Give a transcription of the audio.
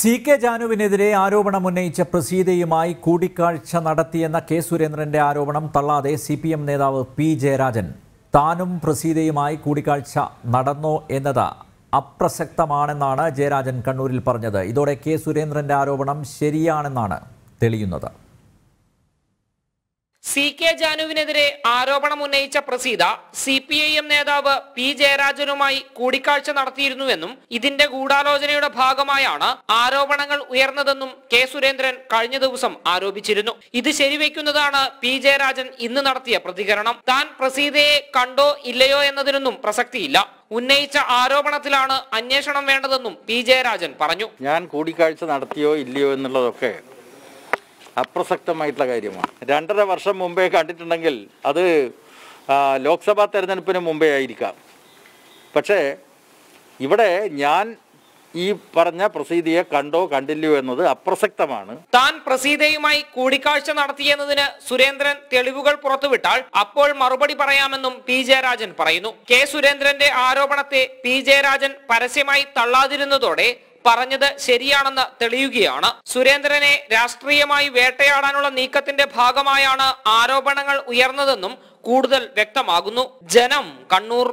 C.K. ജാനുവിനെതിരെ ആരോപണം ഉന്നയിച്ച പ്രസീതയുമായി കൂടിക്കാഴ്ച നടത്തിയെന്ന കെ. സുരേന്ദ്രന്റെ ആരോപണം തള്ളാതെ സിപിഎം നേതാവ് പി. ജയരാജൻ താനും പ്രസീതയുമായി കൂടിക്കാഴ്ച നടന്നോ എന്നത് അപ്രസക്തമാണെന്നാണ് ജയരാജൻ കണ്ണൂരിൽ പറഞ്ഞത്. ഇതോടെ കെ. സുരേന്ദ്രന്റെ ആരോപണം ശരിയാണെന്നാണ് തെളിയുന്നത്. C.K. ജാനുവിനെതിരെ ആരോപണം ഉന്നയിച്ച പ്രസീത CPIM നേതാവ് P. ജയരാജനുമായി കൂടിക്കാഴ്ച നടത്തിയിരുന്നുവെന്നും ഇതിന്റെ ഗൂഢാലോചനയുടെ ഭാഗമായാണ് ആരോപണങ്ങൾ ഉയർന്നതെന്നും കെ. സുരേന്ദ്രൻ കഴിഞ്ഞ ദിവസം ആരോപിച്ചിരുന്നു. ഇത് ശരിവെക്കുന്നതാണ് P. ജയരാജൻ ഇന്ന് നടത്തിയ പ്രതികരണം. താൻ പ്രസീതയെ കണ്ടോ ഇല്ലയോ എന്നതിനൊന്നും പ്രസക്തിയില്ല, ഉന്നയിച്ച ആരോപണത്തിലാണ് അന്വേഷണം വേണ്ടതെന്നും P. ജയരാജൻ പറഞ്ഞു. ഞാൻ കൂടിക്കാഴ്ച നടത്തിയോ ഇല്ലയോ എന്നുള്ളതൊക്കെ അപ്രസക്തമായിട്ടുള്ള കാര്യമാണ്. 2.5 വർഷം മുമ്പേ കണ്ടിട്ടുണ്ടെങ്കിൽ അത് ലോക്സഭാ തെരഞ്ഞെടുപ്പിന് മുമ്പേ ആയിരിക്കാം. പക്ഷേ ഇവിടെ ഞാൻ ഈ പറഞ്ഞ പ്രസീതയെ കണ്ടോ കണ്ടില്ലയോ എന്നത് അപ്രസക്തമാണ്. താൻ പ്രസീതയുമായി കൂടിക്കാഴ്ച നടത്തിയെന്നതിന് സുരേന്ദ്രൻ തെളിവുകൾ പുറത്തുവിട്ടാൽ അപ്പോൾ മറുപടി പറയാമെന്നും പി. ജയരാജൻ പറയുന്നു. കെ. സുരേന്ദ്രന്റെ ആരോപണത്തെ പി. ജയരാജൻ പരസ്യമായി തള്ളാതിരുന്നതോടെ പറഞ്ഞത് ശരിയാണെന്ന് തെളിയുകയാണ്. സുരേന്ദ്രനെ രാഷ്ട്രീയമായി വേട്ടയാടാനുള്ള നീക്കത്തിന്റെ ഭാഗമായാണ് ആരോപണങ്ങൾ ഉയർന്നതെന്നും കൂടുതൽ വ്യക്തമാകുന്നു. ജനം, കണ്ണൂർ.